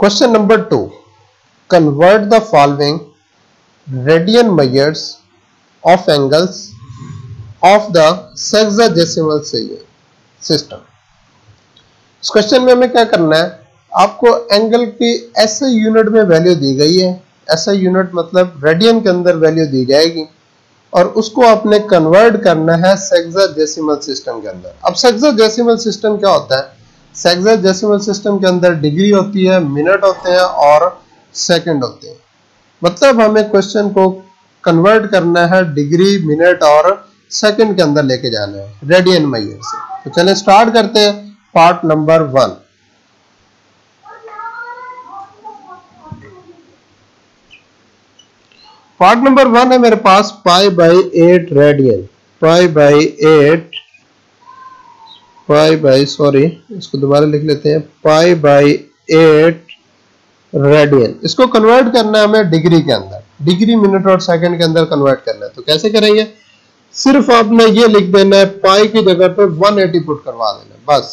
Question number 2. Convert the following radian measures of angles of the sexagesimal system. इस question में हमें क्या करना है, आपको एंगल की ऐसे यूनिट में वैल्यू दी गई है, ऐसा यूनिट मतलब रेडियन के अंदर वैल्यू दी जाएगी और उसको आपने कन्वर्ट करना है सेक्साडेसिमल सिस्टम के अंदर। अब सेक्साडेसिमल सिस्टम क्या होता है, सेक्साडेसिमल सिस्टम के अंदर डिग्री होती है, मिनट होते हैं और सेकंड होते हैं। मतलब हमें क्वेश्चन को कन्वर्ट करना है डिग्री, मिनट और सेकंड के अंदर लेके जाना है रेडियन मेजर से। तो चलें स्टार्ट करते हैं पार्ट नंबर 1। पार्ट नंबर 1 है मेरे पास π/8 रेडियन, इसको दोबारा लिख लेते हैं π/8 रेडियन। इसको कन्वर्ट करना है हमें डिग्री के अंदर, डिग्री मिनट और सेकंड के अंदर कन्वर्ट करना है। तो कैसे करेंगे, सिर्फ आपने ये लिख देना है पाई की जगह पे 180 पुट करवा देना है बस।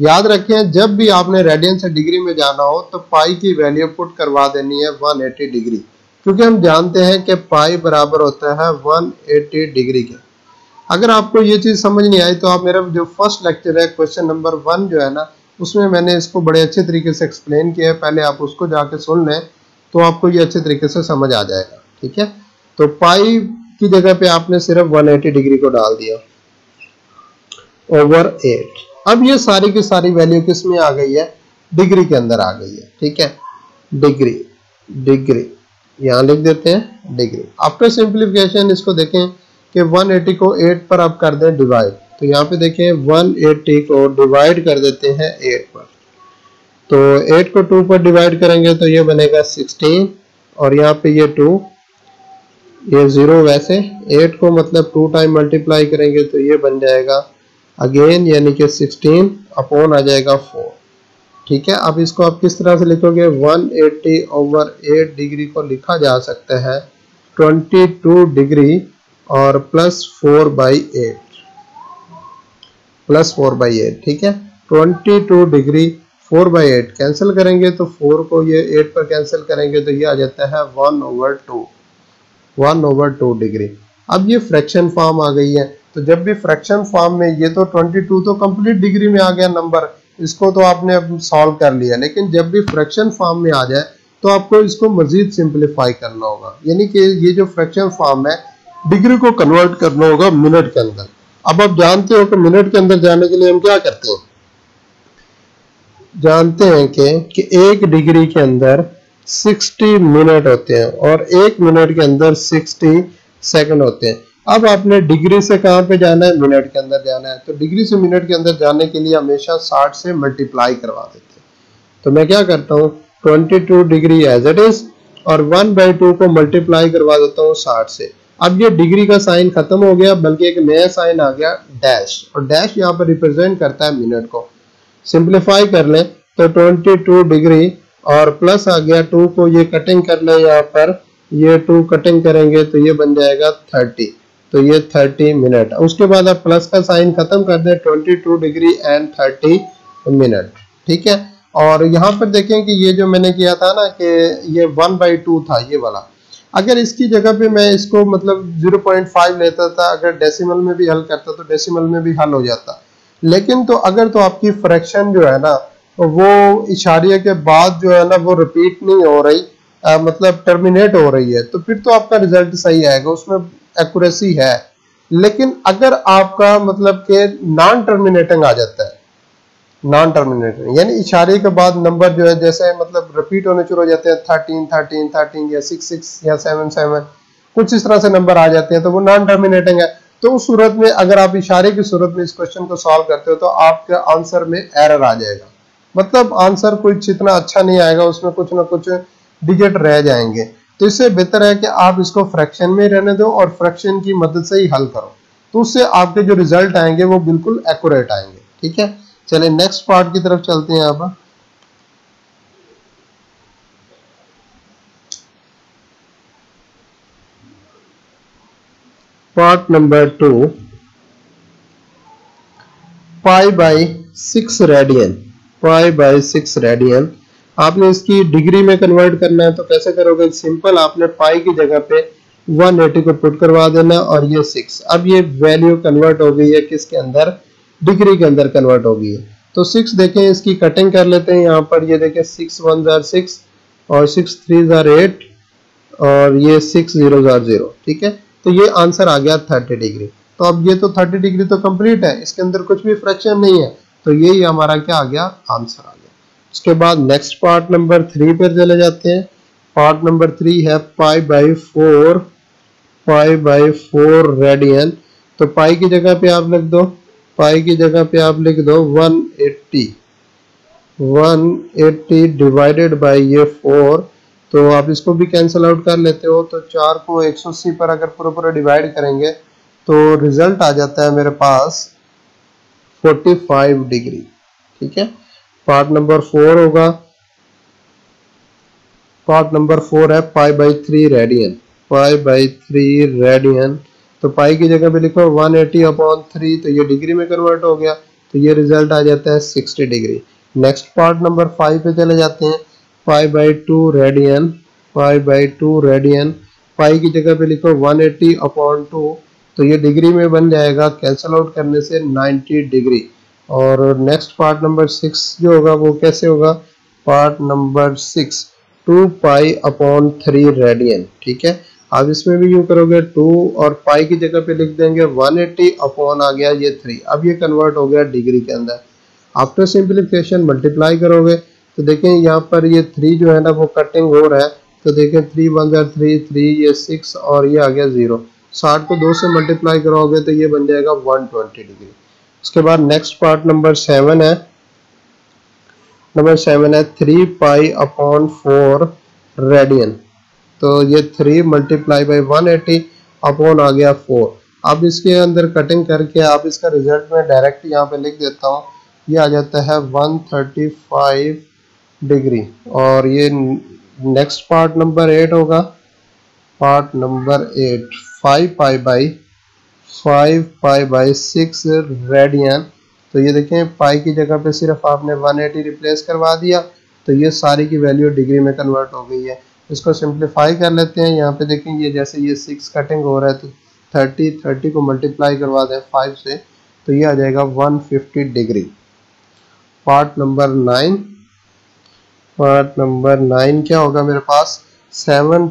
याद रखें जब भी आपने रेडियन से डिग्री में जाना हो तो पाई की वैल्यू पुट करवा देनी है 180 डिग्री, क्योंकि हम जानते हैं कि पाई बराबर होता है 180 डिग्री के। अगर आपको ये चीज़ समझ नहीं आई तो आप मेरा जो फर्स्ट लेक्चर है क्वेश्चन नंबर 1 जो है ना, उसमें मैंने इसको बड़े अच्छे तरीके से एक्सप्लेन किया है, पहले आप उसको जाके सुन लें तो आपको ये अच्छे तरीके से समझ आ जाएगा। ठीक है, तो पाई की जगह पे आपने सिर्फ 180 डिग्री को डाल दिया ओवर 8। अब ये सारी की सारी वैल्यू किस में आ गई है, डिग्री के अंदर आ गई है। ठीक है, डिग्री यहाँ लिख देते हैं डिग्री। आफ्टर सिंप्लीफिकेशन इसको देखें कि 180 को 8 पर आप कर दें डिवाइड, तो यहाँ पे देखें 180 को डिवाइड कर देते हैं 8 पर, तो 8 को 2 पर डिवाइड करेंगे तो ये बनेगा 16 और यहाँ पे ये 2, ये 0। वैसे 8 को मतलब 2 टाइम मल्टीप्लाई करेंगे तो ये बन जाएगा अगेन यानी कि 16 अपॉन आ जाएगा 4। ठीक है, अब इसको आप किस तरह से लिखोगे, 180 ओवर 8 डिग्री को लिखा जा सकता है 22 डिग्री और प्लस 4 बाई 8। ठीक है, 22 डिग्री 4 बाई 8 कैंसिल करेंगे तो 4 को ये 8 पर कैंसिल करेंगे तो ये आ जाता है 1/2 डिग्री। अब ये फ्रैक्शन फॉर्म आ गई है, तो जब भी फ्रैक्शन फॉर्म में ये तो 22 तो कंप्लीट डिग्री में आ गया नंबर, इसको तो आपने सॉल्व कर लिया, लेकिन जब भी फ्रैक्शन फॉर्म में आ जाए तो आपको इसको मजीद सिंप्लीफाई करना होगा, यानी कि ये जो फ्रैक्शन फॉर्म है डिग्री को कन्वर्ट करना होगा मिनट के अंदर। अब आप जानते हो कि मिनट के अंदर जाने के लिए हम क्या करते हैं, जानते हैं कि 1 डिग्री के अंदर 60 मिनट होते हैं और 1 मिनट के अंदर 60 सेकंड होते हैं। अब आपने डिग्री से कहाँ पे जाना है, मिनट के अंदर जाना है, तो डिग्री से मिनट के अंदर जाने के लिए हमेशा 60 से मल्टीप्लाई करवा देते हैं। तो मैं क्या करता हूँ 22 डिग्री एज इट इज और 1/2 को मल्टीप्लाई करवा देता हूँ 60 से। अब ये डिग्री का साइन खत्म हो गया, बल्कि एक नया साइन आ गया डैश, और डैश यहाँ पर रिप्रेजेंट करता है मिनट को। सिंप्लीफाई कर लें तो 22 डिग्री और प्लस आ गया 2 को ये कटिंग कर लें, यहाँ पर ये 2 कटिंग करेंगे तो ये बन जाएगा 30, तो ये 30 मिनट। उसके बाद आप प्लस का साइन खत्म कर दें, 22 डिग्री एंड 30 मिनट। ठीक है, और यहाँ पर देखें कि ये जो मैंने किया था ना कि ये 1/2 था ये वाला, अगर इसकी जगह पे मैं इसको मतलब 0.5 लेता था, अगर डेसिमल में भी हल करता तो डेसिमल में भी हल हो जाता, लेकिन तो अगर तो आपकी फ्रैक्शन जो है ना वो इशारिया के बाद जो है ना वो रिपीट नहीं हो रही, मतलब टर्मिनेट हो रही है, तो फिर तो आपका रिजल्ट सही आएगा, उसमें एक्यूरेसी है। लेकिन अगर आपका मतलब के नॉन टर्मिनेटिंग आ जाता है, नॉन टर्मिनेटिंग यानी इशारे के बाद नंबर जो है जैसे मतलब रिपीट होने शुरू हो जाते हैं 13 या 6 या 7 कुछ इस तरह से नंबर आ जाते हैं, तो वो नॉन टर्मिनेटिंग है। तो उस सूरत में अगर आप इशारे की सूरत में इस क्वेश्चन को सॉल्व करते हो तो आपका आंसर में एरर आ जाएगा, मतलब आंसर कुछ इतना अच्छा नहीं आएगा, उसमें कुछ ना कुछ डिजिट रह जाएंगे। तो इससे बेहतर है कि आप इसको फ्रैक्शन में रहने दो और फ्रैक्शन की मदद से ही हल करो, तो उससे आपके जो रिजल्ट आएंगे वो बिल्कुल एक्यूरेट आएंगे। ठीक है, चलिए नेक्स्ट पार्ट की तरफ चलते हैं। आप पार्ट नंबर 2 π/6 रेडियन आपने इसकी डिग्री में कन्वर्ट करना है तो कैसे करोगे, सिंपल आपने पाई की जगह पे 180 को पुट करवा देना और ये 6। अब ये वैल्यू कन्वर्ट हो गई है किसके अंदर, डिग्री के अंदर कन्वर्ट हो गई है। तो 6 देखें, इसकी कटिंग कर लेते हैं यहाँ पर। ये देखें 6 1 0 6 और 6 3 0 8 और ये 6 0 0 0। ठीक है, तो ये आंसर आ गया 30 डिग्री। तो अब ये तो 30 डिग्री तो कंप्लीट है, इसके अंदर कुछ भी फ्रैक्शन नहीं है। तो यही हमारा क्या आ गया, आंसर आ गया। उसके बाद नेक्स्ट पार्ट नंबर 3 पर चले जाते हैं। पार्ट नंबर 3 है पाई बाई 4 रेडियन। तो पाई की जगह पे आप लिख दो 180 डिवाइडेड बाई ये 4। तो आप इसको भी कैंसिल आउट कर लेते हो। तो 4 को 180 पर अगर पूरा डिवाइड करेंगे तो रिजल्ट आ जाता है मेरे पास 45 डिग्री। ठीक है, पार्ट नंबर 4 होगा। पार्ट नंबर 4 है पाई बाई 3 रेडियन। तो पाई की जगह पे लिखो 180/3। तो ये डिग्री में कन्वर्ट हो गया, तो ये रिजल्ट आ जाता है 60 डिग्री। नेक्स्ट पार्ट नंबर 5 पे चले जाते हैं। Pi by 2 radian. पाई की जगह पे लिखो 180/2। तो ये डिग्री में बन जाएगा, कैंसल आउट करने से 90 डिग्री। और नेक्स्ट पार्ट नंबर 6 जो होगा वो कैसे होगा, पार्ट नंबर 6 2 पाई/3 रेडियन। ठीक है, आप इसमें भी यूँ करोगे 2 और पाई की जगह पे लिख देंगे 180/, आ गया ये 3। अब ये कन्वर्ट हो गया डिग्री के अंदर। आफ्टर सिंप्लीफिकेशन मल्टीप्लाई करोगे तो देखें यहाँ पर ये 3 जो है ना वो कटिंग हो रहा है। तो देखें 3 1 0 3 3, ये 6 और ये आ गया 0। 60 को 2 से मल्टीप्लाई करोगे तो ये बन जाएगा 120 डिग्री। उसके बाद नेक्स्ट पार्ट नंबर 7 है। नंबर 7 है 3 पाई/4 रेडियन। तो ये 3 मल्टीप्लाई बाई 180/, आ गया 4। अब इसके अंदर कटिंग करके आप इसका रिजल्ट में डायरेक्ट यहाँ पे लिख देता हूँ। ये आ जाता है 135 डिग्री। और ये नेक्स्ट पार्ट नंबर 8 होगा। Part number 8 5 pi by 6 radian. तो ये देखें पाई की जगह पे सिर्फ आपने 180 रिप्लेस करवा दिया, तो ये सारी की वैल्यू डिग्री में कन्वर्ट हो गई है। इसको सिंप्लीफाई कर लेते हैं। यहाँ पे देखें ये जैसे ये 6 कटिंग हो रहा है, तो 30 को मल्टीप्लाई करवा दें 5 से, तो ये आ जाएगा 150 डिग्री। पार्ट नंबर 9, क्या होगा मेरे पास, 7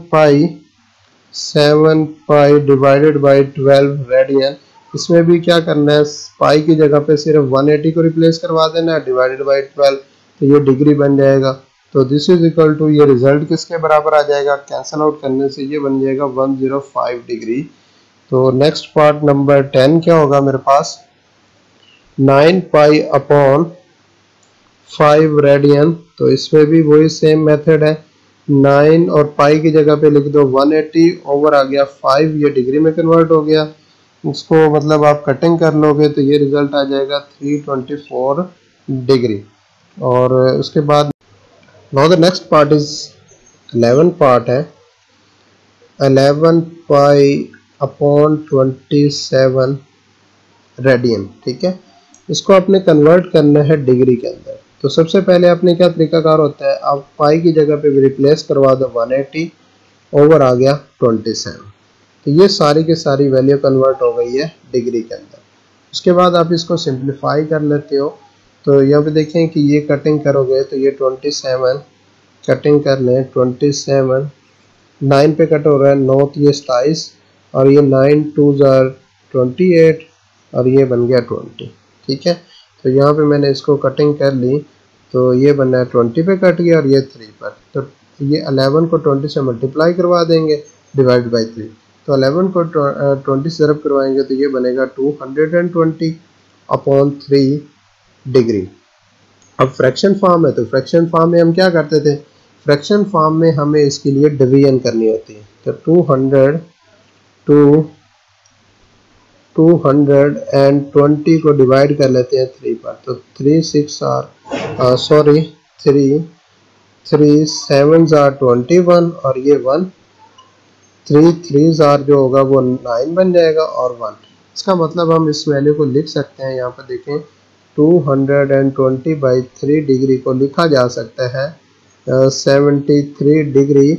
पाई डिवाइडेड बाई 12 रेडियन। इसमें भी क्या करना है, पाई की जगह पे सिर्फ 180 को रिप्लेस करवा देना है डिवाइडेड बाई 12, तो ये डिग्री बन जाएगा। तो दिस इज इक्वल टू, ये रिजल्ट किसके बराबर आ जाएगा, कैंसल आउट करने से ये बन जाएगा 105 डिग्री। तो नेक्स्ट पार्ट नंबर 10 क्या होगा मेरे पास, 9 पाई/5 रेडियन। तो इसमें भी वही सेम मेथड है। 9 और पाई की जगह पे लिख दो 180/, आ गया 5। ये डिग्री में कन्वर्ट हो गया। इसको मतलब आप कटिंग कर लोगे तो ये रिजल्ट आ जाएगा 324 डिग्री। और उसके बाद now the next part is 11 part है। 11 पाई/27 रेडियन। ठीक है, इसको आपने कन्वर्ट करना है डिग्री के अंदर। तो सबसे पहले आपने क्या तरीकाकार होता है, आप पाई की जगह पे रिप्लेस करवा दो 180/, आ गया 27। तो ये सारी के सारी वैल्यू कन्वर्ट हो गई है डिग्री के अंदर। उसके बाद आप इसको सिंप्लीफाई कर लेते हो। तो यहाँ पे देखें कि ये कटिंग करोगे तो ये 27 कटिंग कर लें, 27 9 पे कट हो रहा है 9, ये 27 और ये 9 2 0 28 और ये बन गया 20। ठीक है, तो यहाँ पे मैंने इसको कटिंग कर ली तो ये बना है 20 पे कट गया और ये 3 पर। तो ये 11 को 20 से मल्टीप्लाई करवा देंगे डिवाइड बाई 3। तो 11 को 20 से ज़रब करवाएंगे तो ये बनेगा 220/3 डिग्री। अब फ्रैक्शन फॉर्म है, तो फ्रैक्शन फॉर्म में हम क्या करते थे, फ्रैक्शन फॉर्म में हमें इसके लिए डिवीजन करनी होती है। तो 220 को डिवाइड कर लेते हैं 3 पर। तो 3 7s are 21 और ये 1, 3 3s are जो होगा वो 9 बन जाएगा और 1। इसका मतलब हम इस वैल्यू को लिख सकते हैं। यहाँ पर देखें 220/3 डिग्री को लिखा जा सकता है 73 डिग्री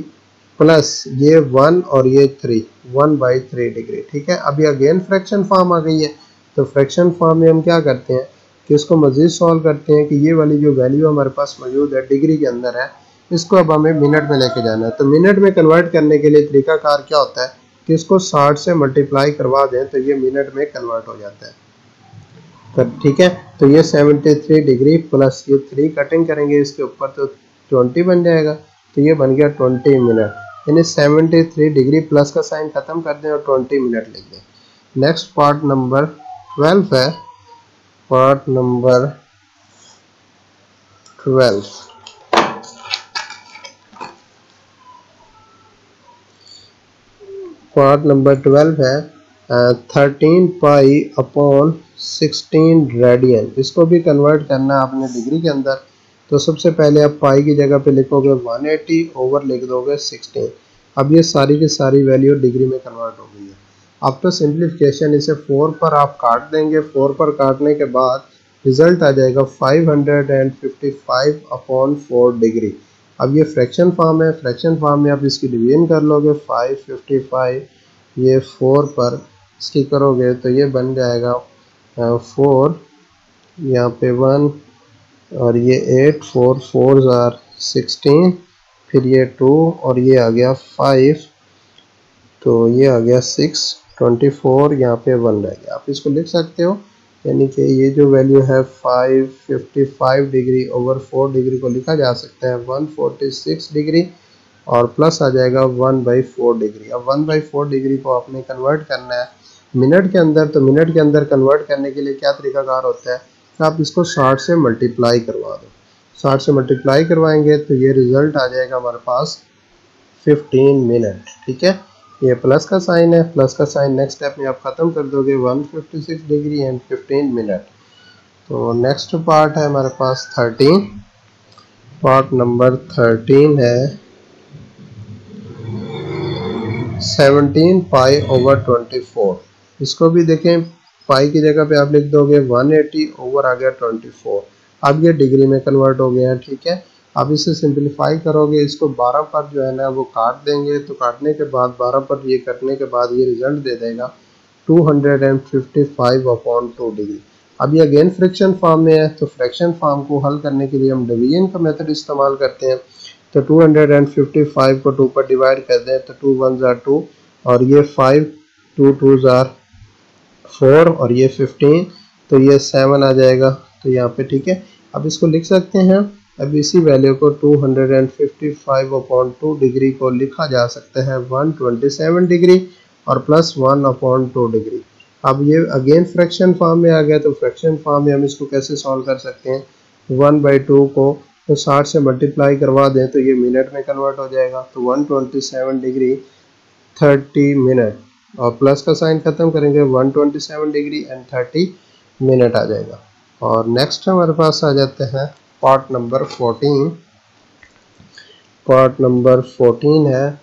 प्लस ये 1 और ये 3, 1/3 डिग्री। ठीक है, अब ये अगेन फ्रैक्शन फॉर्म आ गई है, तो फ्रैक्शन फॉर्म में हम क्या करते हैं कि इसको मज़ीद सॉल्व करते हैं कि ये वाली जो वैल्यू हमारे पास मौजूद है डिग्री के अंदर है, इसको अब हमें मिनट में लेके जाना है। तो मिनट में कन्वर्ट करने के लिए तरीकाकार क्या होता है कि इसको 60 से मल्टीप्लाई करवा दें तो ये मिनट में कन्वर्ट हो जाता है। तो ठीक है, तो ये 73 डिग्री प्लस ये 3 कटिंग करेंगे इसके ऊपर तो 20 बन जाएगा, तो ये बन गया 20 मिनट। यानी 73 डिग्री प्लस का साइन खत्म कर दें और 20 मिनट लिख दें। नेक्स्ट पार्ट नंबर 12 है, पार्ट नंबर 12। पार्ट नंबर 12 है 13 पाई अपॉन 16 रेडियन। इसको भी कन्वर्ट करना है आपने डिग्री के अंदर, तो सबसे पहले आप पाई की जगह पे लिखोगे 180 ओवर लिख दोगे 16। अब ये सारी की सारी वैल्यू डिग्री में कन्वर्ट हो गई है। अब तो सिंप्लीफिकेशन इसे 4 पर आप काट देंगे, 4 पर काटने के बाद रिजल्ट आ जाएगा 555 अपॉन 4 डिग्री। अब ये फ्रैक्शन फॉर्म है, फ्रैक्शन फॉर्म में आप इसकी डिवीजन कर लोगे 555 ये 4 पर इसकी करोगे तो ये बन जाएगा 4 यहाँ पे 1 और ये 8 4 4 16, फिर ये 2 और ये आ गया 5 तो ये आ गया 6 24 यहाँ पे 1 रह गया। आप इसको लिख सकते हो, यानी कि ये जो वैल्यू है 555 डिग्री ओवर 4 डिग्री को लिखा जा सकता है 146 डिग्री और प्लस आ जाएगा 1/4 डिग्री। अब 1/4 डिग्री को आपने कन्वर्ट करना है मिनट के अंदर, तो मिनट के अंदर कन्वर्ट करने के लिए क्या तरीकाकार होता है तो आप इसको 60 से मल्टीप्लाई करवा दो। 60 से मल्टीप्लाई करवाएंगे तो ये रिज़ल्ट आ जाएगा हमारे पास 15 मिनट। ठीक है, ये प्लस का साइन है, प्लस का साइन नेक्स्ट स्टेप में आप ख़त्म कर दोगे 156 डिग्री एंड 15 मिनट। तो नेक्स्ट पार्ट है हमारे पास 13, पार्ट नंबर 13 है 17 पाई ओवर 24। इसको भी देखें, पाई की जगह पे आप लिख दोगे 180 ओवर आ गया 24। अब ये डिग्री में कन्वर्ट हो गया है। ठीक है, अब इसे सिंपलीफाई करोगे, इसको 12 पर जो है ना वो काट देंगे, तो काटने के बाद 12 पर ये कटने के बाद ये रिजल्ट दे देगा 255 अपॉन 2 डिग्री। अब ये अगेन फ्रैक्शन फॉर्म में है, तो फ्रैक्शन फॉर्म को हल करने के लिए हम डिवीजन का मेथड इस्तेमाल करते हैं। तो 255 को 2 पर डिवाइड कर दें तो 2 1 2 और ये 5 2 2 4 और ये 15 तो ये 7 आ जाएगा। तो यहाँ पे ठीक है, अब इसको लिख सकते हैं। अब इसी वैल्यू को 255 अपॉन 2 डिग्री को लिखा जा सकता है 127 डिग्री और प्लस 1 अपॉन 2 डिग्री। अब ये अगेन फ्रैक्शन फॉर्म में आ गया, तो फ्रैक्शन फॉर्म में हम इसको कैसे सॉल्व कर सकते हैं 1/2 को तो 60 से मल्टीप्लाई करवा दें तो ये मिनट में कन्वर्ट हो जाएगा, तो 127 डिग्री 30 मिनट और प्लस का साइन खत्म करेंगे 127 डिग्री एंड 30 मिनट आ जाएगा। और नेक्स्ट हमारे पास आ जाते हैं पार्ट नंबर 14। पार्ट नंबर 14 है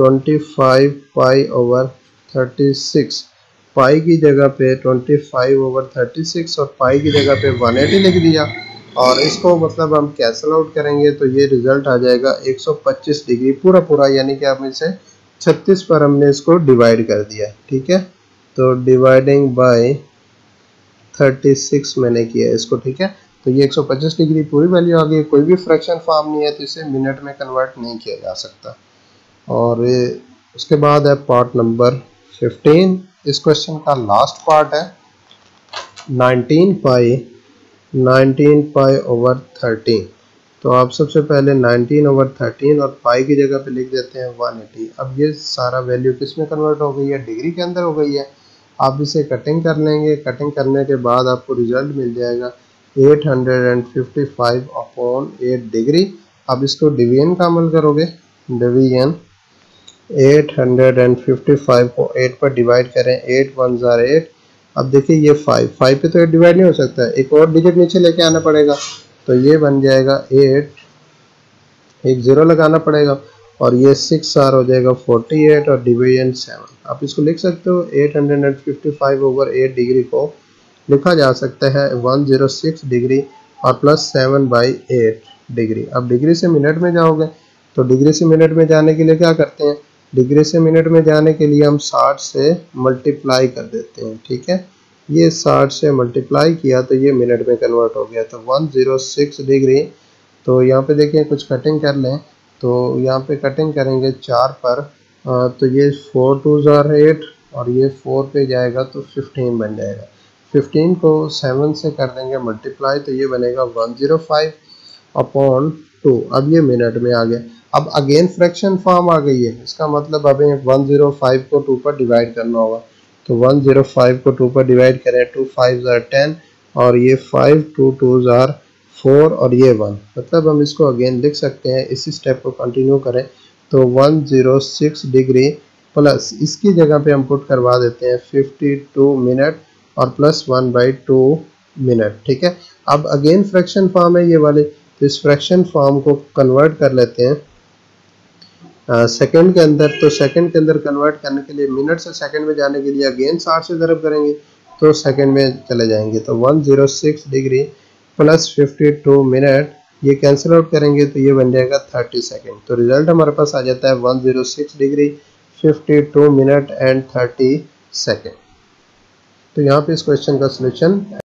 25 पाई ओवर 36। पाई की जगह पे 25 ओवर 36 और पाई की जगह पे 180 लिख दिया और इसको मतलब हम कैंसल आउट करेंगे तो ये रिजल्ट आ जाएगा 125 डिग्री पूरा पूरा, यानी कि आप इसे 36 पर हमने इसको डिवाइड कर दिया। ठीक है, तो डिवाइडिंग बाय 36 मैंने किया इसको। ठीक है, तो ये 125 डिग्री पूरी वैल्यू आ गई, कोई भी फ्रैक्शन फॉर्म नहीं है तो इसे मिनट में कन्वर्ट नहीं किया जा सकता। और उसके बाद है पार्ट नंबर 15, इस क्वेश्चन का लास्ट पार्ट है 19 पाई ओवर 13। तो आप सबसे पहले 19 ओवर 13 और पाई की जगह पे लिख देते हैं 180। अब ये सारा वैल्यू किस में कन्वर्ट हो गई है, डिग्री के अंदर हो गई है। आप इसे कटिंग कर लेंगे, कटिंग करने के बाद आपको रिजल्ट मिल जाएगा 855 अपॉन 8 डिग्री। अब इसको डिवीजन का अमल करोगे, डिवीजन 855 को 8 पर डिवाइड करें 8 1 8। अब देखिए ये 5 पे तो 8 डिवाइड नहीं हो सकता है, एक और डिजिट नीचे लेके आना पड़ेगा तो ये बन जाएगा 8, एक 0 लगाना पड़ेगा और ये 6 हो जाएगा 48 और डिवीजन 7। आप इसको लिख सकते हो 855 ओवर 8 डिग्री को लिखा जा सकता है 106 डिग्री और प्लस 7/8 डिग्री। अब डिग्री से मिनट में जाओगे तो डिग्री से मिनट में जाने के लिए क्या करते हैं, डिग्री से मिनट में जाने के लिए हम 60 से मल्टीप्लाई कर देते हैं। ठीक है, ये 60 से मल्टीप्लाई किया तो ये मिनट में कन्वर्ट हो गया, तो 106 डिग्री। तो यहाँ पे देखिए कुछ कटिंग कर लें, तो यहाँ पे कटिंग करेंगे 4 पर, तो ये 4 2 8 और ये 4 पे जाएगा तो 15 बन जाएगा। 15 को 7 से कर देंगे मल्टीप्लाई तो ये बनेगा 105/2। अब ये मिनट में आ गया। अब अगेन फ्रैक्शन फॉर्म आ गई है, इसका मतलब अब 105 को 2 पर डिवाइड करना होगा। तो 105 को 2 पर डिवाइड करें, 2 5s are 10 और ये 5 2 2s are 4 और ये 1, मतलब हम इसको अगेन लिख सकते हैं। इसी स्टेप को कंटिन्यू करें तो 106 डिग्री प्लस इसकी जगह पे हम पुट करवा देते हैं 52 मिनट और प्लस 1/2 मिनट। ठीक है, अब अगेन फ्रैक्शन फॉर्म है ये वाले, तो इस फ्रैक्शन फॉर्म को कन्वर्ट कर लेते हैं सेकंड के अंदर। तो सेकंड के अंदर कन्वर्ट करने के लिए मिनट से सेकंड में जाने के लिए अगेन 60 से ज़रब करेंगे तो सेकंड में चले जाएंगे। तो 106 डिग्री प्लस 52 मिनट ये कैंसिल आउट करेंगे तो ये बन जाएगा 30 सेकेंड। तो रिजल्ट हमारे पास आ जाता है 106 डिग्री 52 मिनट एंड 30 सेकेंड। तो यहाँ पे इस क्वेश्चन का सलूशन